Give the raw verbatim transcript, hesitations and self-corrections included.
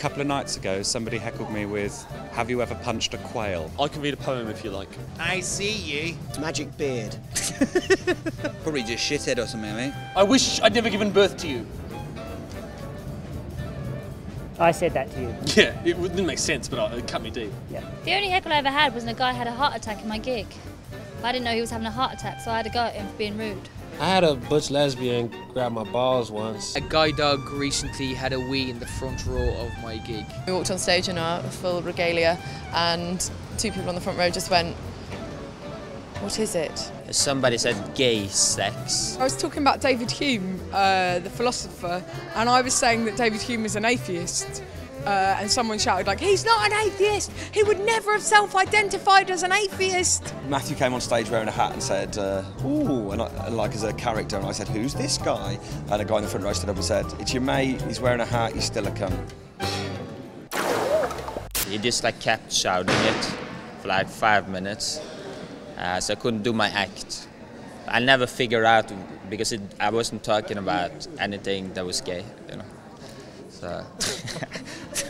A couple of nights ago, somebody heckled me with, "Have you ever punched a quail?" I can read a poem if you like. I see you. Magic beard. Probably just shithead or something, eh? I wish I'd never given birth to you. I said that to you. Yeah, it didn't make sense, but it cut me deep. Yeah. The only heckle I ever had was when a guy had a heart attack in my gig. I didn't know he was having a heart attack, so I had to go at him for being rude. I had a butch lesbian grab my balls once. A guy dog recently had a wee in the front row of my gig. We walked on stage in our full regalia and two people on the front row just went, "What is it?" Somebody said gay sex. I was talking about David Hume, uh, the philosopher, and I was saying that David Hume is an atheist. Uh, and someone shouted, like, "He's not an atheist! He would never have self-identified as an atheist!" Matthew came on stage wearing a hat and said, uh, "Ooh," and, I, and like as a character, and I said, "Who's this guy?" And a guy in the front row stood up and said, "It's your mate, he's wearing a hat, he's still a cunt." He just like kept shouting it for like five minutes, uh, so I couldn't do my act. I never figured out, because it, I wasn't talking about anything that was gay, you know, so...